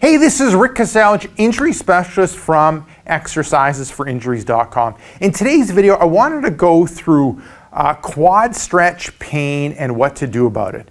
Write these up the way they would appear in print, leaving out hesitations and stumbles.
Hey, this is Rick Kaselj, injury specialist from exercisesforinjuries.com. In today's video, I wanted to go through quad stretch pain and what to do about it.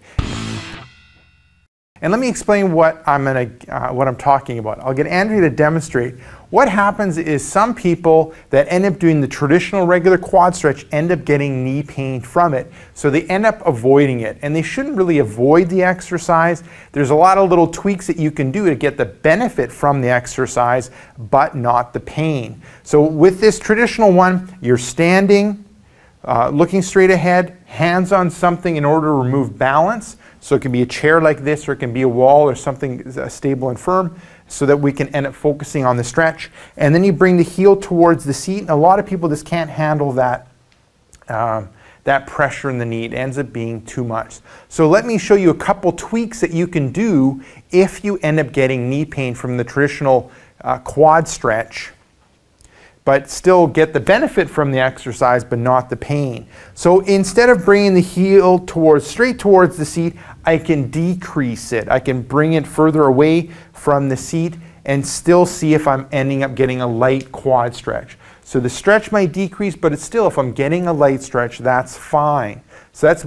And let me explain what I'm talking about. I'll get Andrea to demonstrate. What happens is some people that end up doing the traditional regular quad stretch end up getting knee pain from it. So they end up avoiding it. And they shouldn't really avoid the exercise. There's a lot of little tweaks that you can do to get the benefit from the exercise, but not the pain. So with this traditional one, you're standing, looking straight ahead, hands on something in order to remove balance. So it can be a chair like this, or it can be a wall or something stable and firm, so that we can end up focusing on the stretch. And then you bring the heel towards the seat. And a lot of people just can't handle that pressure in the knee. It ends up being too much. So let me show you a couple tweaks that you can do if you end up getting knee pain from the traditional quad stretch, but still get the benefit from the exercise, but not the pain. So instead of bringing the heel straight towards the seat, I can decrease it. I can bring it further away from the seat and still see if I'm ending up getting a light quad stretch. So the stretch might decrease, but it's still, if I'm getting a light stretch, that's fine. So that's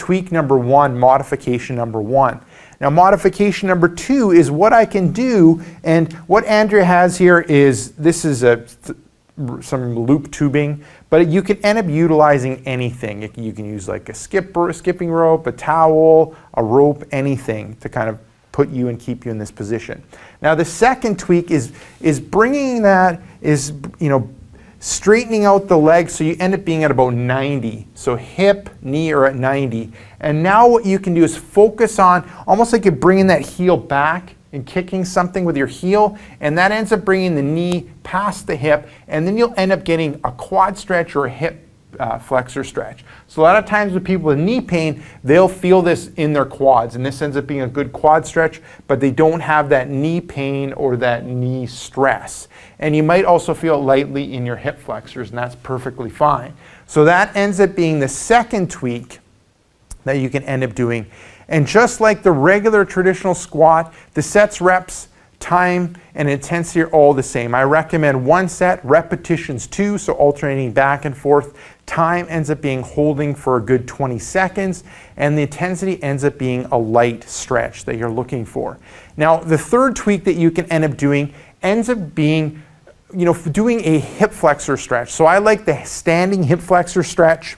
tweak number one, modification number one. Now, modification number two is what I can do, and what Andrea has here is, this is some loop tubing, but you can end up utilizing anything. You can use like a skipping rope, a towel, a rope, anything to kind of put you and keep you in this position. Now the second tweak is straightening out the leg, so you end up being at about 90. So hip, knee are at 90. And now what you can do is focus on, almost like you're bringing that heel back and kicking something with your heel, and that ends up bringing the knee past the hip, and then you'll end up getting a quad stretch or a hip flexor stretch. So a lot of times with people with knee pain, they'll feel this in their quads, and this ends up being a good quad stretch, but they don't have that knee pain or that knee stress. And you might also feel it lightly in your hip flexors, and that's perfectly fine. So that ends up being the second tweak that you can end up doing. And just like the regular traditional squat, the sets, reps, time, and intensity are all the same. I recommend one set, repetitions two, so alternating back and forth. Time ends up being holding for a good 20 seconds, and the intensity ends up being a light stretch that you're looking for. Now, the third tweak that you can end up doing ends up being, doing a hip flexor stretch. So I like the standing hip flexor stretch.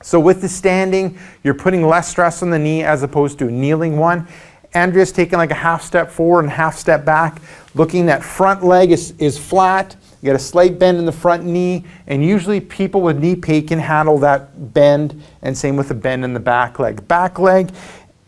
So with the standing, you're putting less stress on the knee as opposed to a kneeling one. Andrea's taking like a half step forward and half step back, looking that front leg is flat. You got a slight bend in the front knee, and usually people with knee pain can handle that bend, and same with the bend in the back leg. Back leg,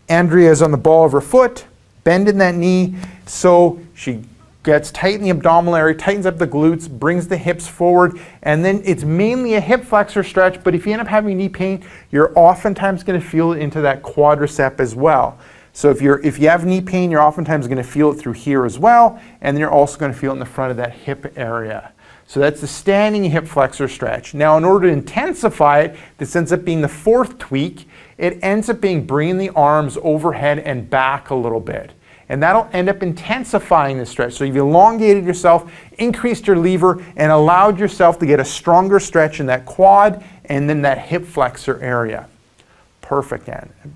Andrea is on the ball of her foot, bend in that knee, so she gets tight in the abdominal area, tightens up the glutes, brings the hips forward, and then it's mainly a hip flexor stretch, but if you end up having knee pain, you're oftentimes going to feel it into that quadricep as well. So if you have knee pain, you're oftentimes going to feel it through here as well, and then you're also going to feel it in the front of that hip area. So that's the standing hip flexor stretch. Now, in order to intensify it, this ends up being the fourth tweak. It ends up being bringing the arms overhead and back a little bit. And that'll end up intensifying the stretch. So you've elongated yourself, increased your lever, and allowed yourself to get a stronger stretch in that quad and then that hip flexor area. Perfect,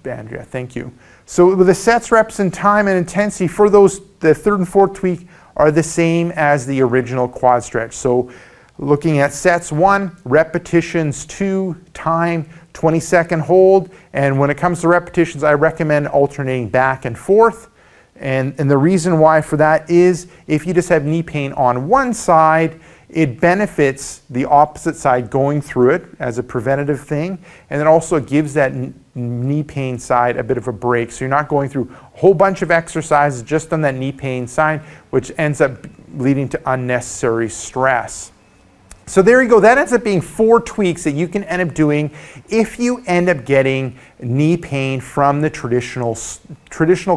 Andrea, thank you. So with the sets, reps, and time and intensity for those, the third and fourth tweak are the same as the original quad stretch. So looking at sets one, repetitions two, time, 20-second hold. And when it comes to repetitions, I recommend alternating back and forth. And the reason why for that is if you just have knee pain on one side, it benefits the opposite side going through it as a preventative thing, and it also gives that knee pain side a bit of a break. So you're not going through a whole bunch of exercises just on that knee pain side, which ends up leading to unnecessary stress. So there you go. That ends up being four tweaks that you can end up doing if you end up getting knee pain from the traditional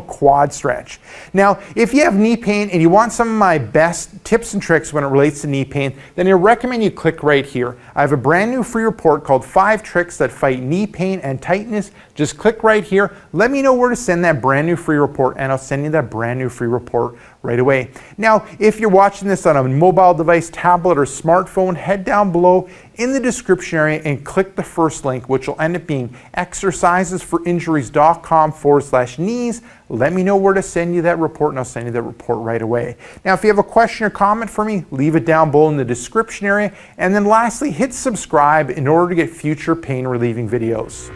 quad stretch. Now, if you have knee pain and you want some of my best tips and tricks when it relates to knee pain, then I recommend you click right here. I have a brand new free report called 5 Tricks That Fight Knee Pain and Tightness. Just click right here. Let me know where to send that brand new free report, and I'll send you that brand new free report right away. Now, if you're watching this on a mobile device, tablet, or smartphone, head down below in the description area and click the first link, which will end up being exercisesforinjuries.com/knees. Let me know where to send you that report, and I'll send you that report right away. Now, if you have a question or comment for me, leave it down below in the description area. And then lastly, hit subscribe in order to get future pain relieving videos.